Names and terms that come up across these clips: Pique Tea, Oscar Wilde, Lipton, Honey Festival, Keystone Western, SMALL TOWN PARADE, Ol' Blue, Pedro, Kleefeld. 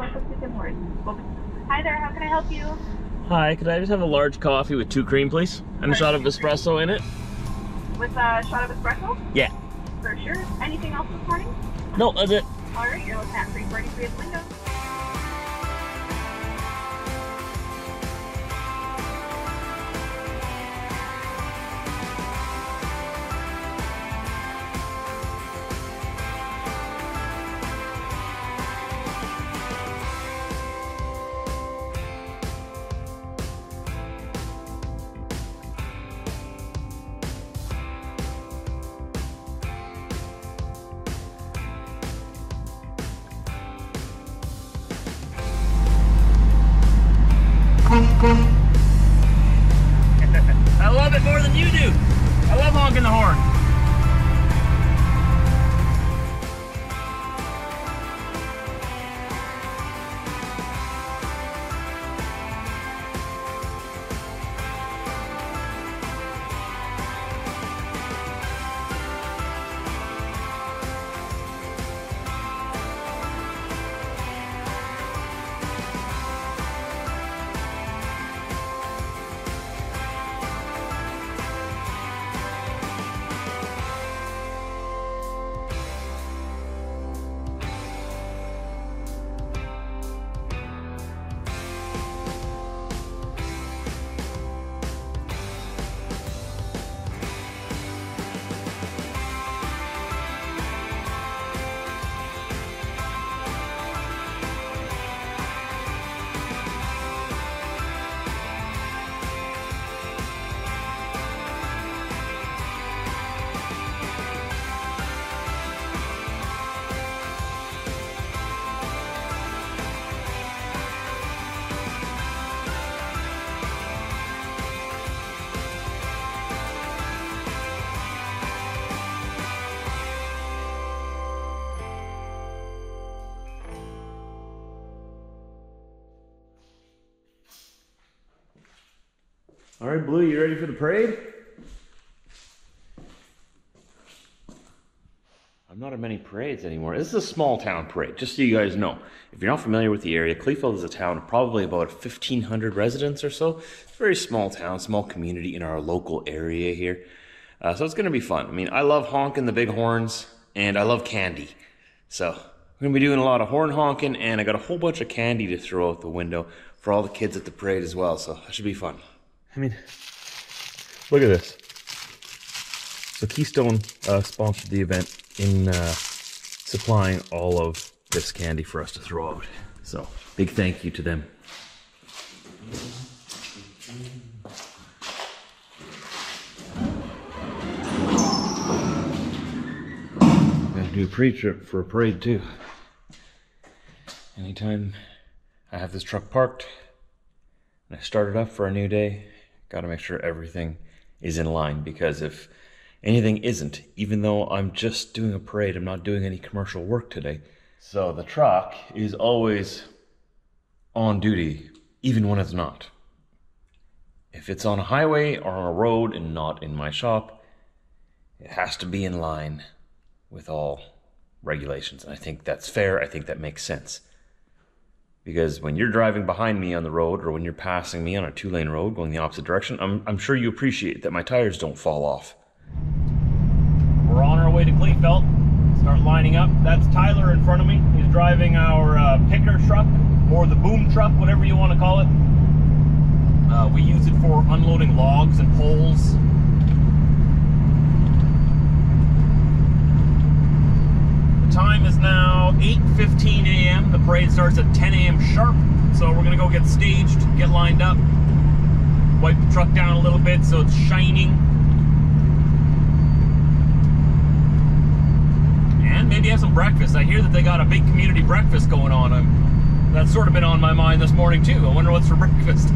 like a chicken horse. Hi there, how can I help you? Hi, could I just have a large coffee with 2 cream, please? And a shot of espresso in it. With a shot of espresso? Yeah. For sure. Anything else this morning? No, that's it. All right, you're looking at 343 at the window. I love it more than you do. I love honking the horn. All right, Blue, you ready for the parade? I'm not at many parades anymore. This is a small town parade, just so you guys know. If you're not familiar with the area, Kleefeld is a town of probably about 1,500 residents or so. It's a very small town, small community in our local area here. So it's gonna be fun. I mean, I love honking the big horns and I love candy. So I'm gonna be doing a lot of horn honking and I got a whole bunch of candy to throw out the window for all the kids at the parade as well. So that should be fun. I mean, look at this. So Keystone sponsored the event in supplying all of this candy for us to throw out. So big thank you to them. Got to do a pre-trip for a parade too. Anytime I have this truck parked and I start it up for a new day, gotta make sure everything is in line, because if anything isn't, even though I'm just doing a parade, I'm not doing any commercial work today. So the truck is always on duty, even when it's not. If it's on a highway or on a road and not in my shop, it has to be in line with all regulations. And I think that's fair. I think that makes sense. Because when you're driving behind me on the road, or when you're passing me on a 2-lane road going the opposite direction, I'm sure you appreciate that my tires don't fall off. We're on our way to Kleefeld. Start lining up. That's Tyler in front of me. He's driving our picker truck, or the boom truck, whatever you want to call it. We use it for unloading logs and poles. Time is now 8:15 a.m. The parade starts at 10 a.m. sharp, so we're gonna go get staged, get lined up, wipe the truck down a little bit so it's shining, and maybe have some breakfast. I hear that they got a big community breakfast going on. That's sort of been on my mind this morning too. I wonder what's for breakfast.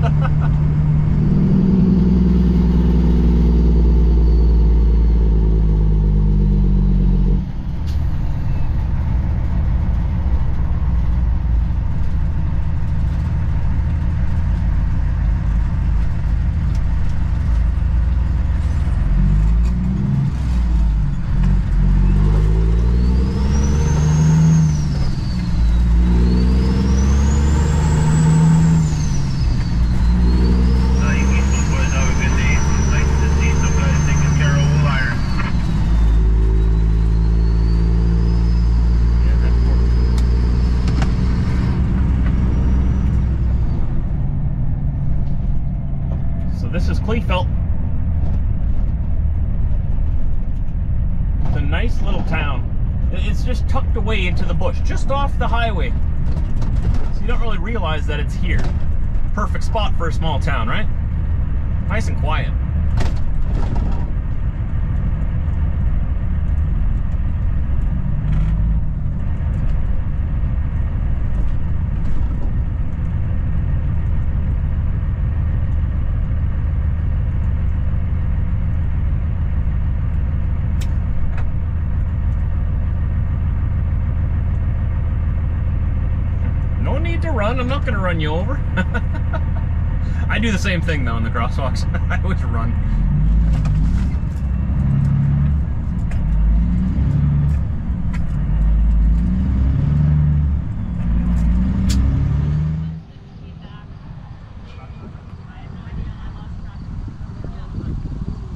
nice little town. It's just tucked away into the bush, just off the highway. So you don't really realize that it's here. Perfect spot for a small town, right? Nice and quiet. I'm not gonna run you over. I do the same thing though in the crosswalks. I always run.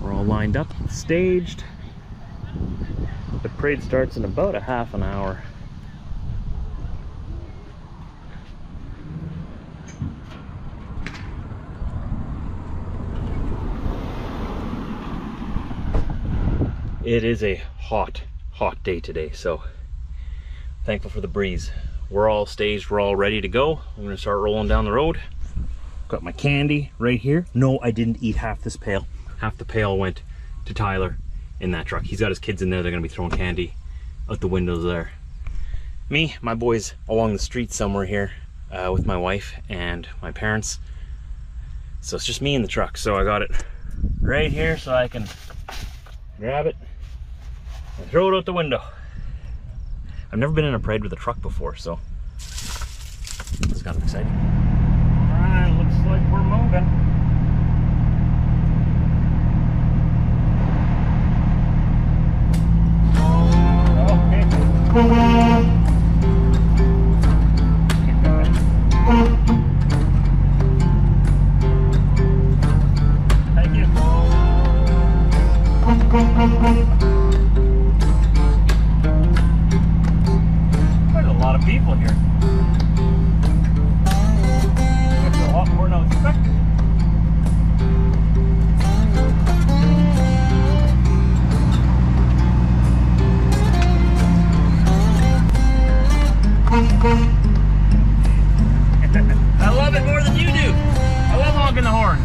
We're all lined up, staged. The parade starts in about a half an hour. It is a hot, hot day today, so thankful for the breeze. We're all staged, we're all ready to go. I'm gonna start rolling down the road. Got my candy right here. No, I didn't eat half this pail. Half the pail went to Tyler in that truck. He's got his kids in there, they're gonna be throwing candy out the windows there. Me, my boys along the street somewhere here with my wife and my parents. So it's just me in the truck. So I got it right here so I can grab it. Throw it out the window. I've never been in a parade with a truck before, so it's kind of exciting. Alright, looks like we're moving. Okay. Thank you. A lot of people here. It's a lot more than expected. I love it more than you do. I love honking the horn.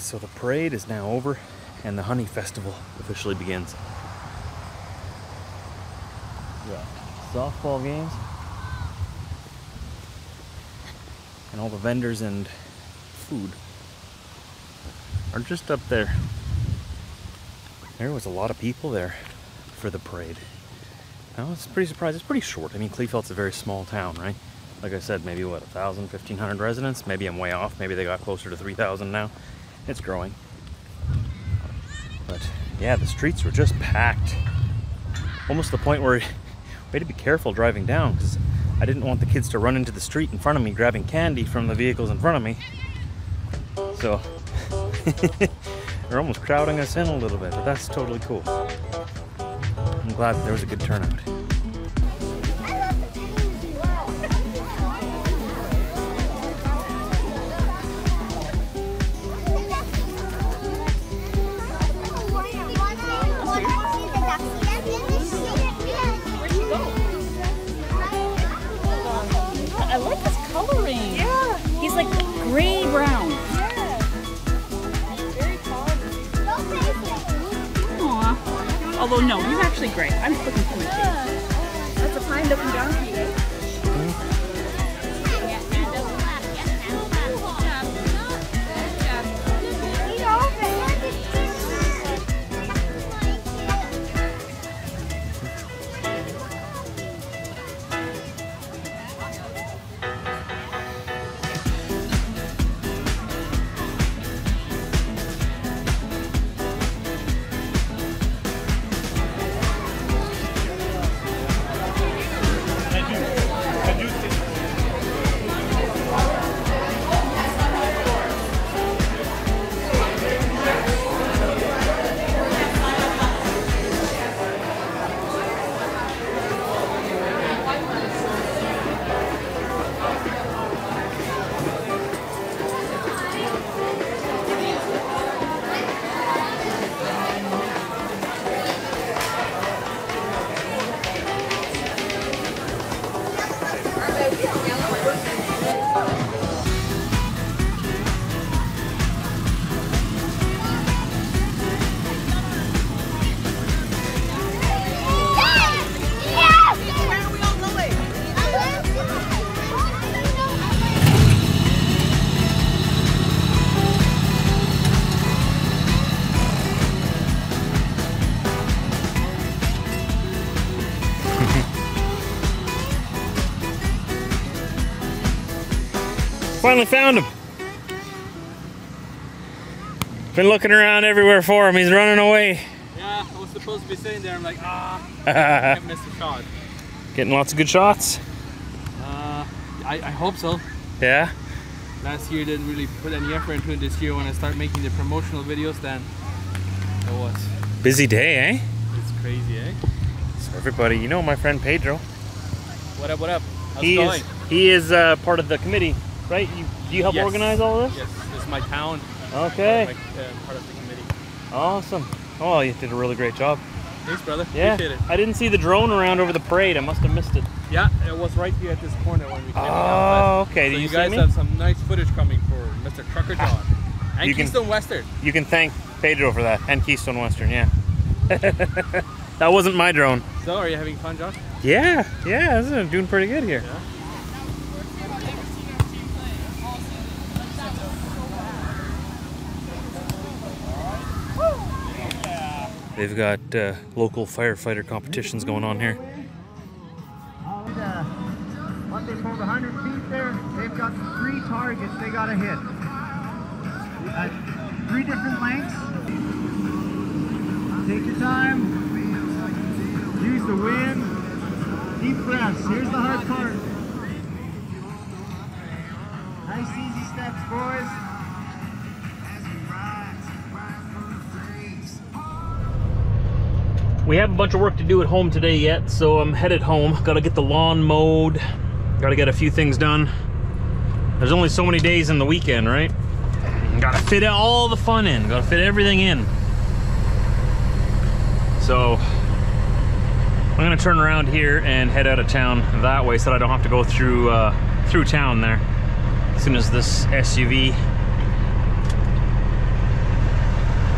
So the parade is now over and the Honey Festival officially begins. Yeah, softball games and all the vendors and food are just up there. There was a lot of people there for the parade. I was pretty surprised. It's pretty short. I mean, Kleefeld's a very small town, right? Like I said, maybe what, 1,000, 1,500 residents? Maybe I'm way off. Maybe they got closer to 3,000 now. It's growing. But yeah, the streets were just packed. Almost to the point where we had to be careful driving down because I didn't want the kids to run into the street in front of me grabbing candy from the vehicles in front of me. So they're almost crowding us in a little bit, but that's totally cool. I'm glad that there was a good turnout. I like this coloring. Although no, you're actually great. I'm looking for my cake. That's a fine looking donkey. Finally found him. Been looking around everywhere for him. He's running away. Yeah, I was supposed to be sitting there. I'm like, I missed a shot. Getting lots of good shots? I hope so. Yeah? Last year didn't really put any effort into it. This year when I start making the promotional videos, then it was. Busy day, eh? It's crazy, eh? So everybody, you know my friend Pedro. What up, what up? How's it going? He is part of the committee. Right? You help organize all of this? Yes, this is my town. Okay. Part of the committee. Awesome. Oh, you did a really great job. Thanks, brother. Yeah. Appreciate it. I didn't see the drone around over the parade. I must have missed it. Yeah, it was right here at this corner when we came down. Oh, okay. So you guys have some nice footage coming for Mr. Trucker John and Keystone Western. You can thank Pedro for that and Keystone Western, yeah. That wasn't my drone. So, are you having fun, John? Yeah. Yeah, this is doing pretty good here. Yeah. They've got local firefighter competitions going on here. And, once they pull the 100 feet there, they've got 3 targets they gotta hit. 3 different lengths. Take your time. Use the wind. Deep breaths. Here's the hard part. Nice easy steps, boys. We have a bunch of work to do at home today yet, so I'm headed home. Gotta get the lawn mowed, gotta get a few things done. There's only so many days in the weekend, right? Gotta fit all the fun in, gotta fit everything in. So, I'm gonna turn around here and head out of town that way so that I don't have to go through, through town there. As soon as this SUV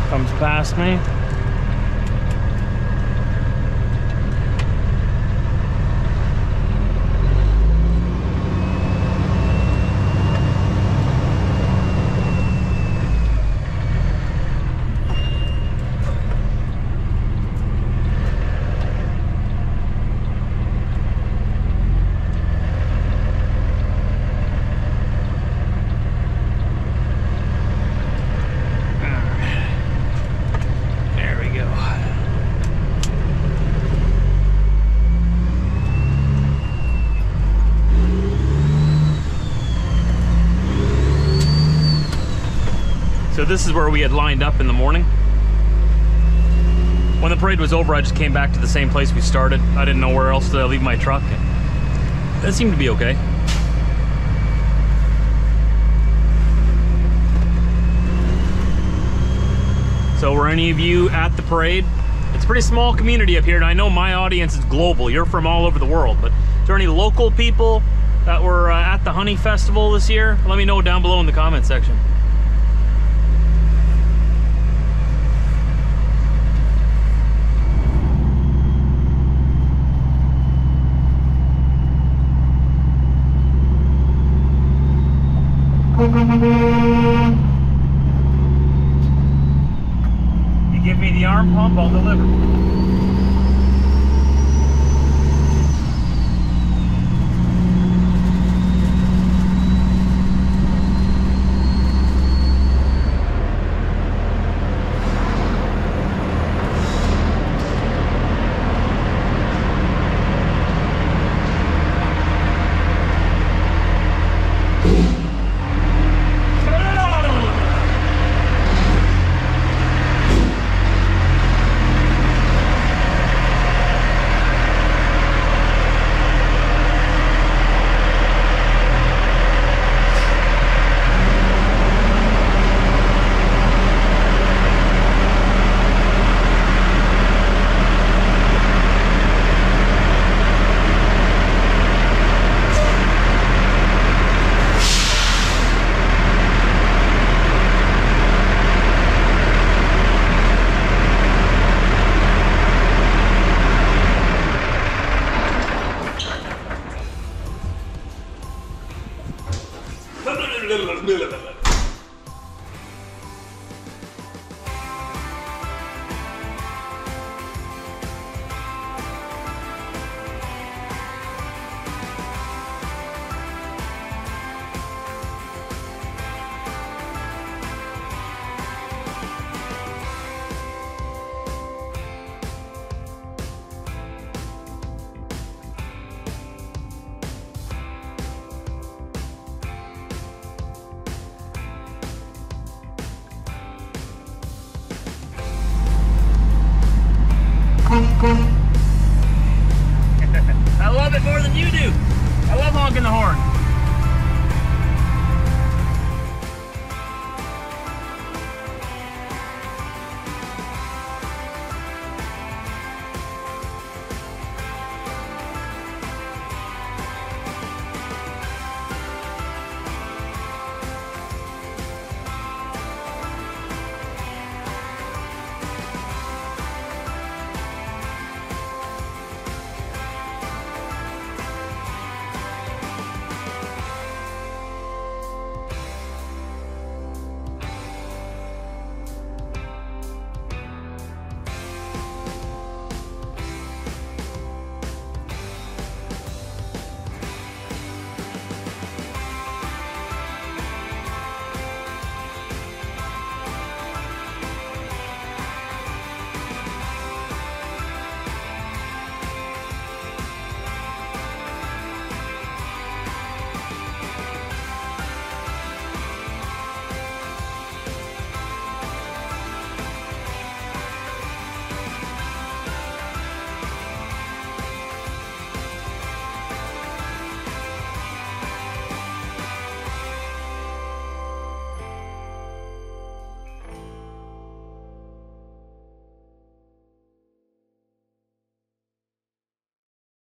comes past me. So this is where we had lined up in the morning. When the parade was over, I just came back to the same place we started. I didn't know where else to leave my truck. That seemed to be okay. So were any of you at the parade? It's a pretty small community up here, and I know my audience is global. You're from all over the world, but is there any local people that were at the Honey Festival this year? Let me know down below in the comment section. You give me the arm pump, I'll deliver. I love it more than you do. I love honking the horn.